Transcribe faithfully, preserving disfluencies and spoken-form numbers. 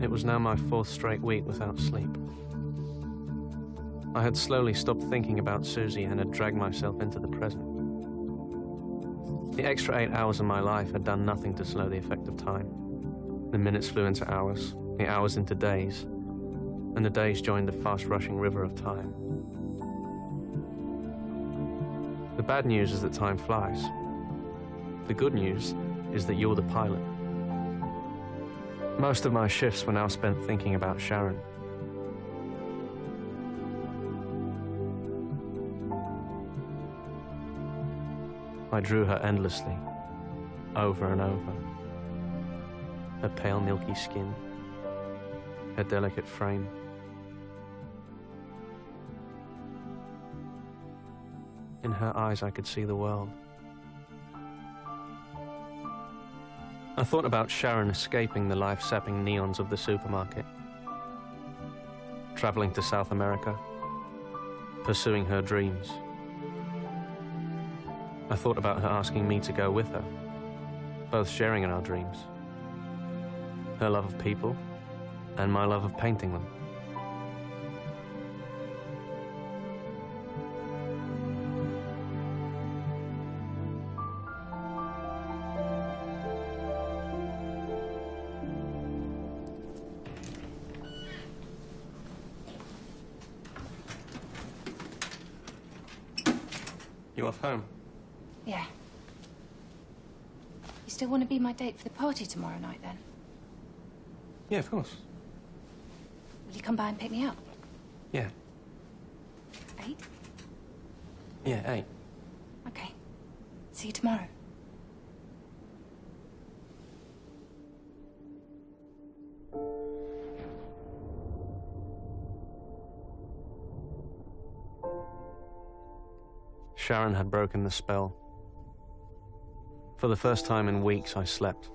It was now my fourth straight week without sleep. I had slowly stopped thinking about Susie and had dragged myself into the present. The extra eight hours of my life had done nothing to slow the effect of time. The minutes flew into hours, the hours into days, and the days joined the fast-rushing river of time. The bad news is that time flies. The good news is that you're the pilot. Most of my shifts were now spent thinking about Sharon. I drew her endlessly, over and over. Her pale, milky skin, her delicate frame. In her eyes, I could see the world. I thought about Sharon escaping the life-sapping neons of the supermarket, traveling to South America, pursuing her dreams. I thought about her asking me to go with her, both sharing in our dreams, her love of people and my love of painting them. You off home? Yeah. You still want to be my date for the party tomorrow night, then? Yeah, of course. Will you come by and pick me up? Yeah. Eight? Yeah, eight. Okay. See you tomorrow. Sharon had broken the spell. For the first time in weeks, I slept.